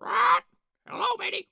Hello, matey.